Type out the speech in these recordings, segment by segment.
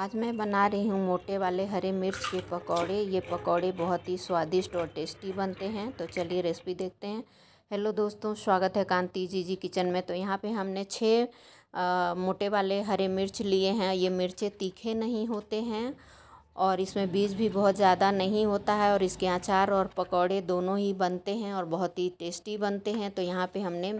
आज मैं बना रही हूँ मोटे वाले हरे मिर्च के पकौड़े। ये पकौड़े बहुत ही स्वादिष्ट और टेस्टी बनते हैं, तो चलिए रेसिपी देखते हैं। हेलो दोस्तों, स्वागत है कांती जीजी किचन में। तो यहाँ पे हमने 6 मोटे वाले हरे मिर्च लिए हैं। ये मिर्चें तीखे नहीं होते हैं और इसमें बीज भी बहुत ज़्यादा नहीं होता है, और इसके अचार और पकौड़े दोनों ही बनते हैं और बहुत ही टेस्टी बनते हैं। तो यहाँ पे हमने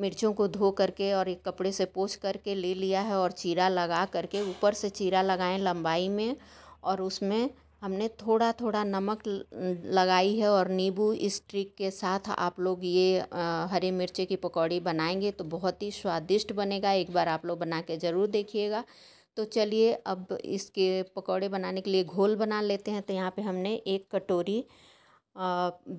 मिर्चों को धो करके और एक कपड़े से पोंछ करके ले लिया है, और चीरा लगा करके ऊपर से चीरा लगाएं लंबाई में, और उसमें हमने थोड़ा थोड़ा नमक लगाई है और नींबू। इस ट्रिक के साथ आप लोग ये हरे मिर्चे की पकौड़ी बनाएंगे तो बहुत ही स्वादिष्ट बनेगा। एक बार आप लोग बना के ज़रूर देखिएगा। तो चलिए अब इसके पकौड़े बनाने के लिए घोल बना लेते हैं। तो यहाँ पे हमने 1 कटोरी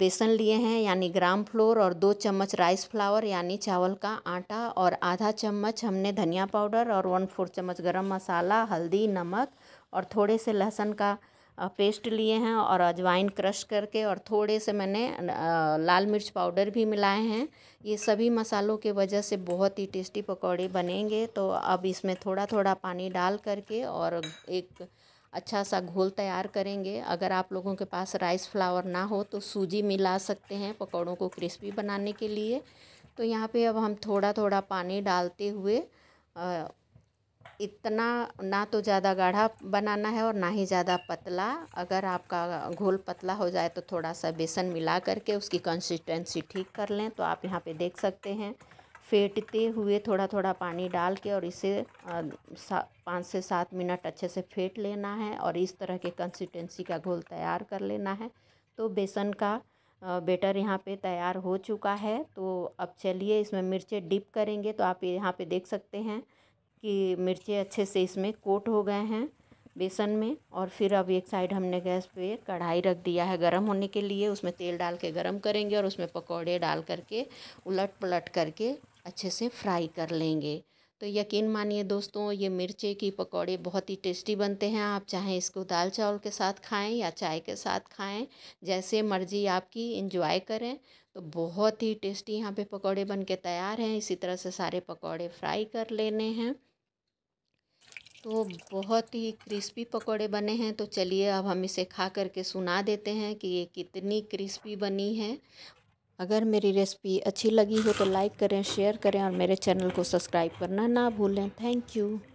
बेसन लिए हैं यानी ग्राम फ्लोर, और 2 चम्मच राइस फ्लावर यानी चावल का आटा, और आधा चम्मच हमने धनिया पाउडर, और 1/4 चम्मच गरम मसाला, हल्दी, नमक, और थोड़े से लहसुन का पेस्ट लिए हैं, और अजवाइन क्रश करके, और थोड़े से मैंने लाल मिर्च पाउडर भी मिलाए हैं। ये सभी मसालों के वजह से बहुत ही टेस्टी पकौड़े बनेंगे। तो अब इसमें थोड़ा थोड़ा पानी डाल करके और एक अच्छा सा घोल तैयार करेंगे। अगर आप लोगों के पास राइस फ्लावर ना हो तो सूजी मिला सकते हैं पकौड़ों को क्रिस्पी बनाने के लिए। तो यहाँ पे अब हम थोड़ा थोड़ा पानी डालते हुए इतना ना तो ज़्यादा गाढ़ा बनाना है और ना ही ज़्यादा पतला। अगर आपका घोल पतला हो जाए तो थोड़ा सा बेसन मिला करके उसकी कंसिस्टेंसी ठीक कर लें। तो आप यहाँ पे देख सकते हैं, फेंटते हुए थोड़ा थोड़ा पानी डाल के और इसे 5 से 7 मिनट अच्छे से फेंट लेना है, और इस तरह के कंसिस्टेंसी का घोल तैयार कर लेना है। तो बेसन का बेटर यहाँ पे तैयार हो चुका है। तो अब चलिए इसमें मिर्चें डिप करेंगे। तो आप यहाँ पे देख सकते हैं कि मिर्चें अच्छे से इसमें कोट हो गए हैं बेसन में। और फिर अब एक साइड हमने गैस पे कढ़ाई रख दिया है गरम होने के लिए। उसमें तेल डाल के गरम करेंगे और उसमें पकौड़े डाल करके उलट पलट करके अच्छे से फ्राई कर लेंगे। तो यकीन मानिए दोस्तों, ये मिर्चे की पकौड़े बहुत ही टेस्टी बनते हैं। आप चाहें इसको दाल चावल के साथ खाएं या चाय के साथ खाएं, जैसे मर्जी आपकी, एंजॉय करें। तो बहुत ही टेस्टी यहाँ पे पकौड़े बनके तैयार हैं। इसी तरह से सारे पकौड़े फ्राई कर लेने हैं। तो बहुत ही क्रिस्पी पकौड़े बने हैं। तो चलिए अब हम इसे खा करके सुना देते हैं कि ये कितनी क्रिस्पी बनी है। अगर मेरी रेसिपी अच्छी लगी हो तो लाइक करें, शेयर करें, और मेरे चैनल को सब्सक्राइब करना ना भूलें। Thank you.